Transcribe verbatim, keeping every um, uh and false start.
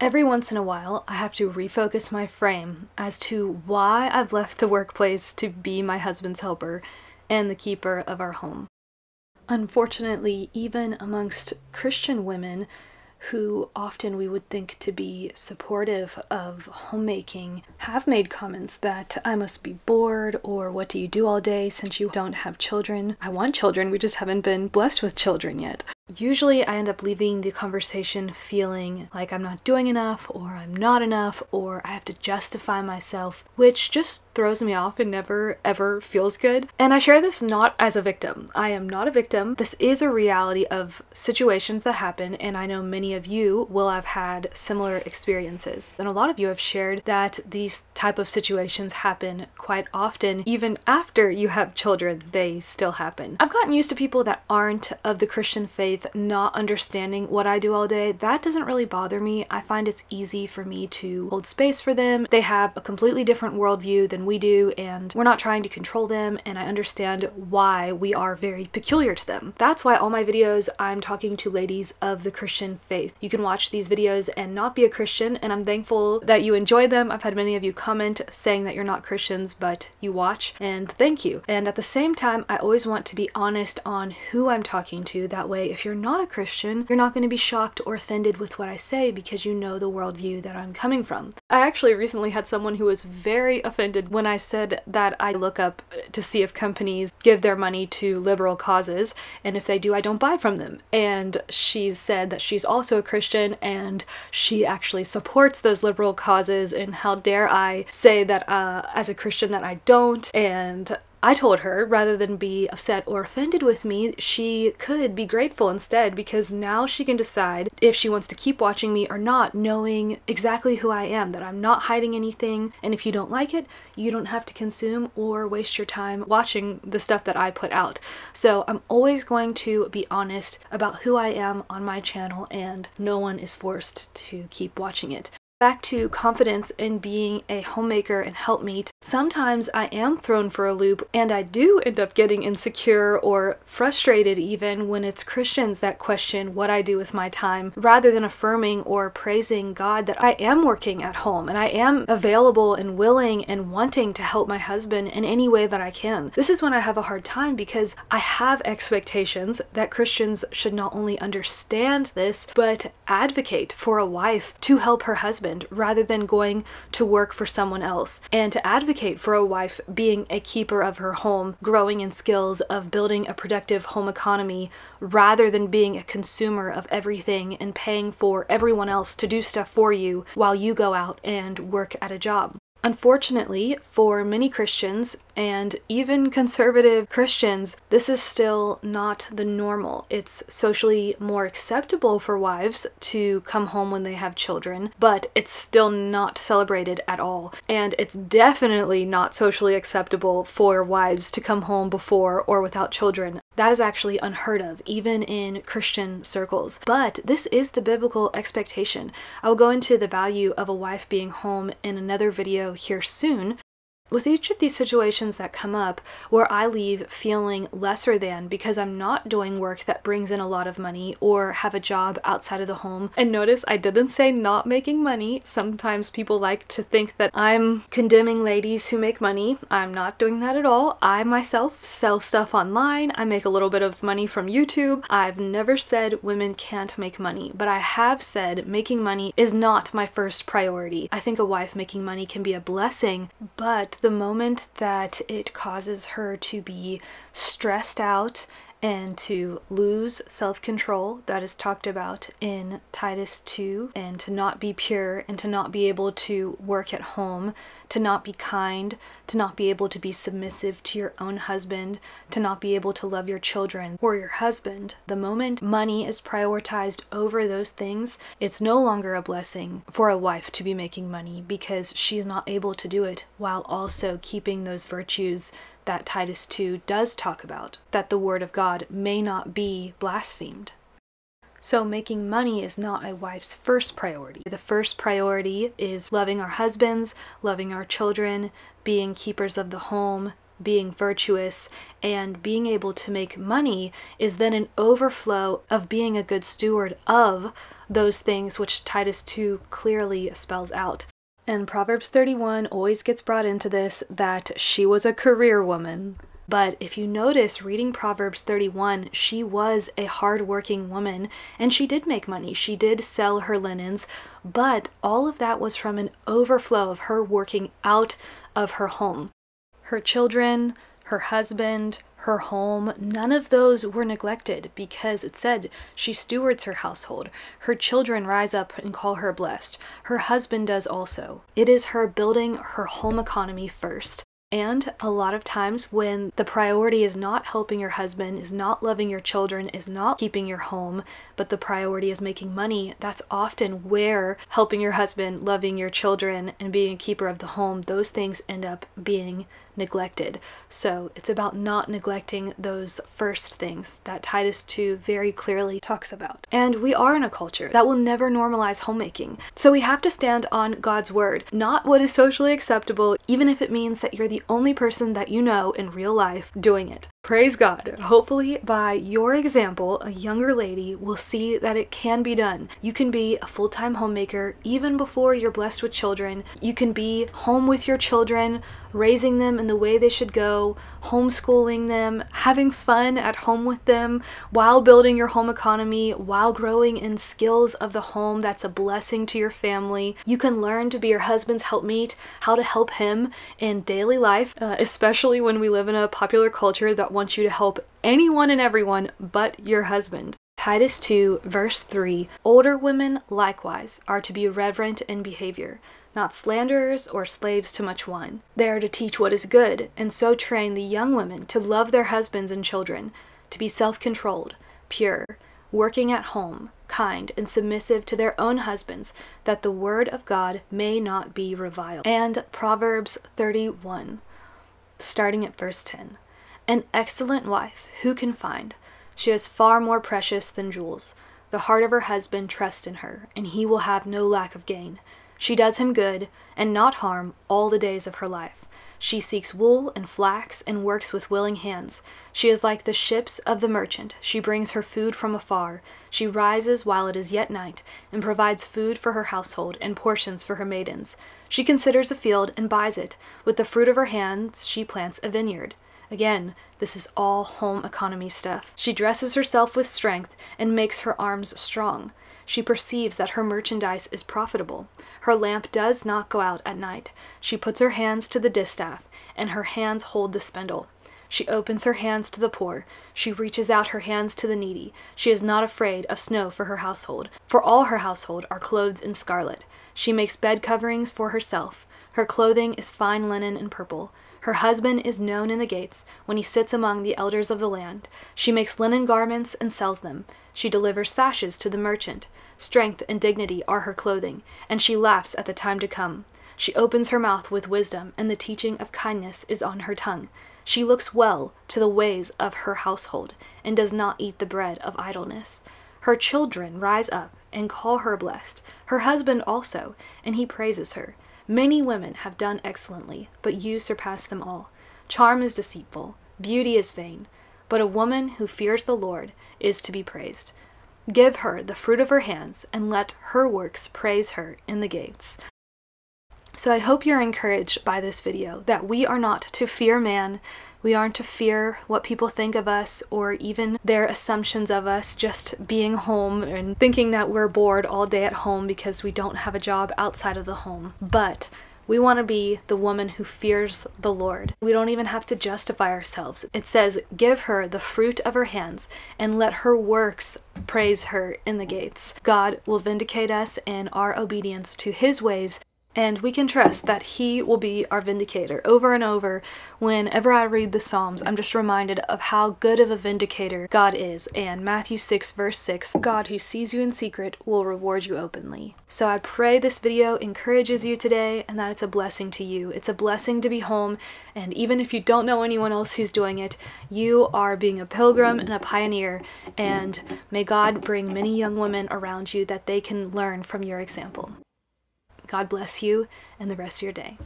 Every once in a while, I have to refocus my frame as to why I've left the workplace to be my husband's helper and the keeper of our home. Unfortunately, even amongst Christian women, who often we would think to be supportive of homemaking, have made comments that I must be bored, or what do you do all day since you don't have children? I want children, we just haven't been blessed with children yet. Usually I end up leaving the conversation feeling like I'm not doing enough, or I'm not enough, or I have to justify myself, which just throws me off and never ever feels good. And I share this not as a victim. I am not a victim. This is a reality of situations that happen, and I know many of you will have had similar experiences. And a lot of you have shared that these type of situations happen quite often. Even after you have children, they still happen. I've gotten used to people that aren't of the Christian faith not understanding what I do all day. That doesn't really bother me. I find it's easy for me to hold space for them. They have a completely different worldview than we do, and we're not trying to control them, and I understand why we are very peculiar to them. That's why all my videos, I'm talking to ladies of the Christian faith. You can watch these videos and not be a Christian, and I'm thankful that you enjoy them. I've had many of you comment saying that you're not Christians, but you watch, and thank you. And at the same time, I always want to be honest on who I'm talking to. That way, if you're If you're not a Christian, you're not going to be shocked or offended with what I say because you know the worldview that I'm coming from. I actually recently had someone who was very offended when I said that I look up to see if companies give their money to liberal causes, and if they do, I don't buy from them. And she said that she's also a Christian and she actually supports those liberal causes, and how dare I say that uh, as a Christian that I don't. And I told her, rather than be upset or offended with me, she could be grateful instead, because now she can decide if she wants to keep watching me or not, knowing exactly who I am, that I'm not hiding anything, and if you don't like it, you don't have to consume or waste your time watching the stuff that I put out. So I'm always going to be honest about who I am on my channel, and no one is forced to keep watching it. Back to confidence in being a homemaker and helpmeet, sometimes I am thrown for a loop, and I do end up getting insecure or frustrated even when it's Christians that question what I do with my time, rather than affirming or praising God that I am working at home and I am available and willing and wanting to help my husband in any way that I can. This is when I have a hard time, because I have expectations that Christians should not only understand this, but advocate for a wife to help her husband, rather than going to work for someone else, and to advocate for a wife being a keeper of her home, growing in skills of building a productive home economy, rather than being a consumer of everything and paying for everyone else to do stuff for you while you go out and work at a job. Unfortunately, for many Christians, and even conservative Christians, this is still not the normal. It's socially more acceptable for wives to come home when they have children, but it's still not celebrated at all. And it's definitely not socially acceptable for wives to come home before or without children. That is actually unheard of, even in Christian circles. But this is the biblical expectation. I will go into the value of a wife being home in another video here soon. With each of these situations that come up where I leave feeling lesser than because I'm not doing work that brings in a lot of money or have a job outside of the home, and notice I didn't say not making money. Sometimes people like to think that I'm condemning ladies who make money. I'm not doing that at all. I myself sell stuff online. I make a little bit of money from YouTube. I've never said women can't make money, but I have said making money is not my first priority. I think a wife making money can be a blessing, but the moment that it causes her to be stressed out and to lose self-control that is talked about in Titus two, and to not be pure and to not be able to work at home, to not be kind, to not be able to be submissive to your own husband, to not be able to love your children or your husband, the moment money is prioritized over those things, it's no longer a blessing for a wife to be making money, because she's not able to do it while also keeping those virtues that Titus two does talk about, that the word of God may not be blasphemed. So making money is not a wife's first priority. The first priority is loving our husbands, loving our children, being keepers of the home, being virtuous and being able to make money is then an overflow of being a good steward of those things, which Titus two clearly spells out. And Proverbs thirty-one always gets brought into this, that she was a career woman. But if you notice, reading Proverbs thirty-one, she was a hard-working woman, and she did make money. She did sell her linens, but all of that was from an overflow of her working out of her home. Her children, her husband, her home, none of those were neglected, because it said she stewards her household. Her children rise up and call her blessed. Her husband does also. It is her building her home economy first. And a lot of times when the priority is not helping your husband, is not loving your children, is not keeping your home, but the priority is making money, that's often where helping your husband, loving your children, and being a keeper of the home, those things end up being neglected. So it's about not neglecting those first things that Titus two very clearly talks about. And we are in a culture that will never normalize homemaking. So we have to stand on God's word, not what is socially acceptable, even if it means that you're the only person that you know in real life doing it. Praise God. Hopefully by your example, a younger lady will see that it can be done. You can be a full-time homemaker even before you're blessed with children. You can be home with your children, raising them in the way they should go, homeschooling them, having fun at home with them, while building your home economy, while growing in skills of the home that's a blessing to your family. You can learn to be your husband's helpmeet, how to help him in daily life, uh, especially when we live in a popular culture that wants you to help anyone and everyone but your husband. Titus two verse three, older women likewise are to be reverent in behavior, not slanderers or slaves to much wine. They are to teach what is good, and so train the young women to love their husbands and children, to be self-controlled, pure, working at home, kind, and submissive to their own husbands, that the word of God may not be reviled. And Proverbs thirty-one, starting at verse ten. An excellent wife, who can find? She is far more precious than jewels. The heart of her husband trusts in her, and he will have no lack of gain. She does him good, and not harm, all the days of her life. She seeks wool and flax, and works with willing hands. She is like the ships of the merchant. She brings her food from afar. She rises while it is yet night, and provides food for her household, and portions for her maidens. She considers a field, and buys it. With the fruit of her hands she plants a vineyard. Again, this is all home economy stuff. She dresses herself with strength and makes her arms strong. She perceives that her merchandise is profitable. Her lamp does not go out at night. She puts her hands to the distaff, and her hands hold the spindle. She opens her hands to the poor. She reaches out her hands to the needy. She is not afraid of snow for her household, for all her household are clothed in scarlet. She makes bed coverings for herself. Her clothing is fine linen and purple. Her husband is known in the gates when he sits among the elders of the land. She makes linen garments and sells them. She delivers sashes to the merchant. Strength and dignity are her clothing, and she laughs at the time to come. She opens her mouth with wisdom, and the teaching of kindness is on her tongue. She looks well to the ways of her household, and does not eat the bread of idleness. Her children rise up and call her blessed, her husband also, and he praises her. Many women have done excellently, but you surpass them all. Charm is deceitful, beauty is vain, but a woman who fears the Lord is to be praised. Give her the fruit of her hands, and let her works praise her in the gates. So I hope you're encouraged by this video, that we are not to fear man, we aren't to fear what people think of us or even their assumptions of us just being home and thinking that we're bored all day at home because we don't have a job outside of the home. But we want to be the woman who fears the Lord. We don't even have to justify ourselves. It says, give her the fruit of her hands and let her works praise her in the gates. God will vindicate us in our obedience to his ways, and we can trust that he will be our vindicator. Over and over, whenever I read the Psalms, I'm just reminded of how good of a vindicator God is. And Matthew six verse six, God who sees you in secret will reward you openly. So I pray this video encourages you today and that it's a blessing to you. It's a blessing to be home, and even if you don't know anyone else who's doing it, you are being a pilgrim and a pioneer, and may God bring many young women around you that they can learn from your example. God bless you and the rest of your day.